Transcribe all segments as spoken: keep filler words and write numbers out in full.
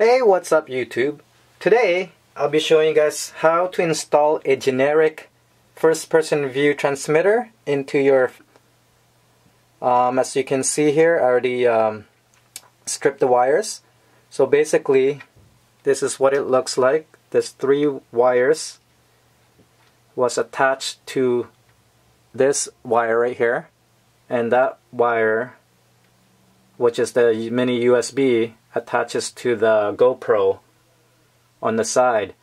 Hey, what's up YouTube? Today I'll be showing you guys how to install a generic first-person view transmitter into your um, as you can see here, I already um, stripped the wires. So basically this is what it looks like. This three wires was attached to this wire right here, and that wire, which is the mini U S B, attaches to the GoPro on the side,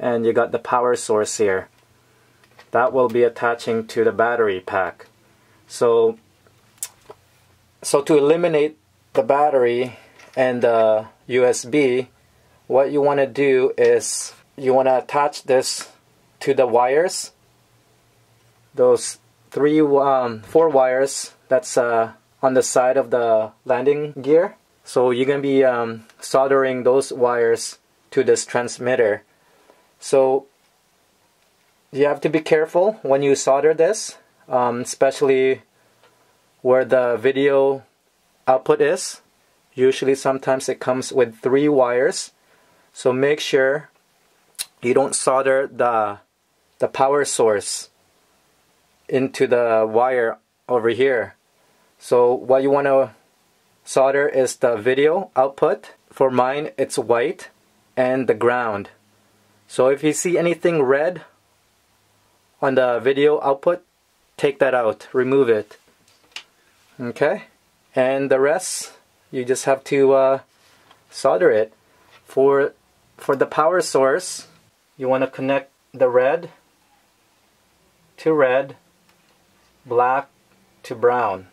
and you got the power source here that will be attaching to the battery pack. So so to eliminate the battery and the U S B, what you want to do is you want to attach this to the wires, those three um, four wires that's uh, on the side of the landing gear. So you're going to be um, soldering those wires to this transmitter. So you have to be careful when you solder this, um, especially where the video output is. Usually sometimes it comes with three wires. So make sure you don't solder the, the power source into the wire over here. So what you want to solder is the video output. For mine, it's white, and the ground. So if you see anything red on the video output, take that out, remove it. Okay, and the rest you just have to uh, solder it. For for the power source, you want to connect the red to red, black to brown.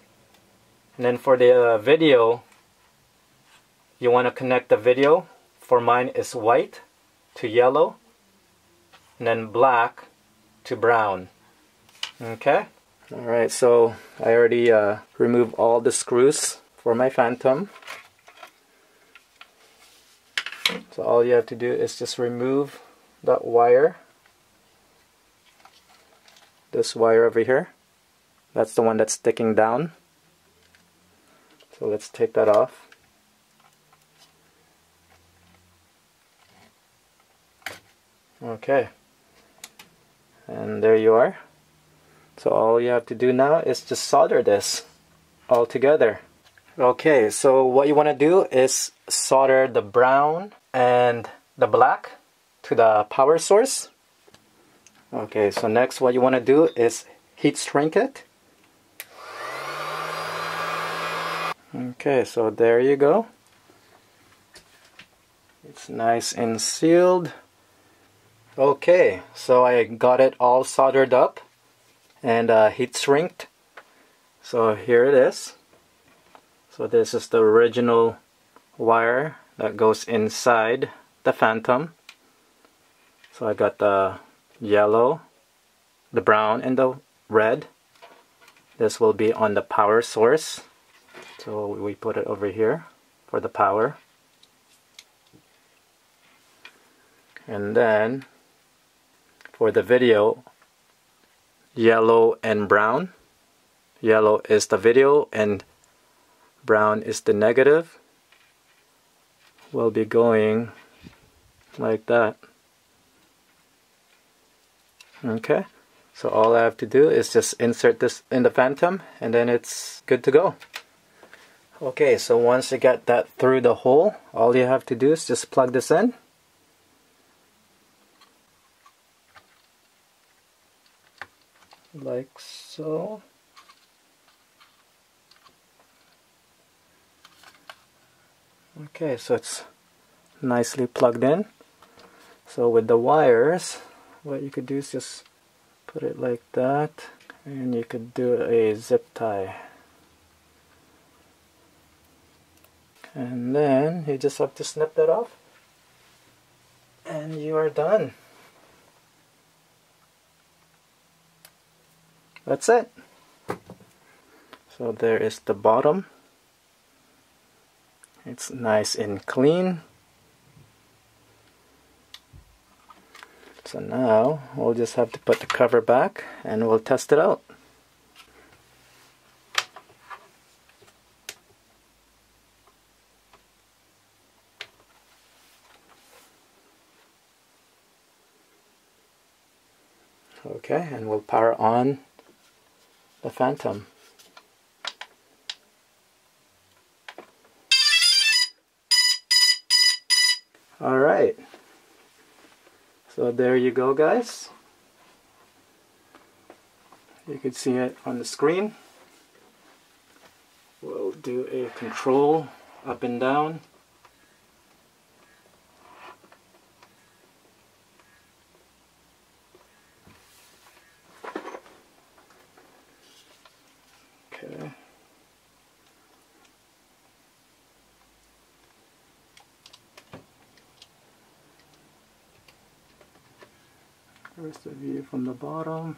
And then for the uh, video, you want to connect the video, for mine is white to yellow, and then black to brown. Okay? Alright, so I already uh, removed all the screws for my Phantom. So all you have to do is just remove that wire. This wire over here. That's the one that's sticking down. So let's take that off. Okay, and there you are. So all you have to do now is just solder this all together. Okay, so what you want to do is solder the brown and the black to the power source. Okay, so next what you want to do is heat shrink it. Okay, so there you go. It's nice and sealed. Okay, so I got it all soldered up and uh, heat shrinked. So here it is. So this is the original wire that goes inside the Phantom. So I got the yellow, the brown, and the red. This will be on the power source. So we put it over here for the power. And then for the video, yellow and brown. Yellow is the video and brown is the negative. We'll be going like that. Okay, so all I have to do is just insert this in the Phantom and then it's good to go. Okay, so once you get that through the hole, all you have to do is just plug this in. Like so. Okay, so it's nicely plugged in. So with the wires, what you could do is just put it like that, and you could do a zip tie. And then you just have to snip that off, and you are done. That's it. So there is the bottom. It's nice and clean. So now we'll just have to put the cover back and we'll test it out. Okay, and we'll power on the Phantom. All right, so there you go, guys. You can see it on the screen. We'll do a control up and down. Okay. Here's the view from the bottom.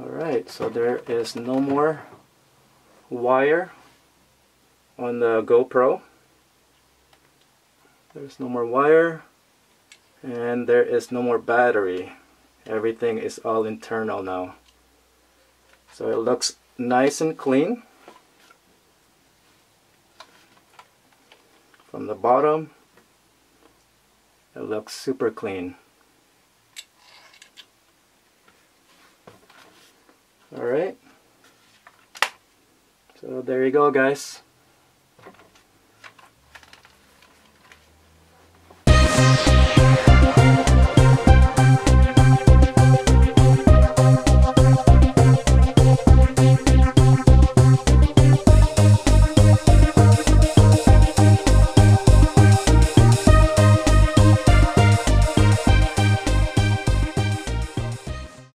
Alright, so there is no more wire on the GoPro. There's no more wire and there is no more battery. Everything is all internal now. So it looks nice and clean from the bottom. It looks super clean. All right, so there you go, guys.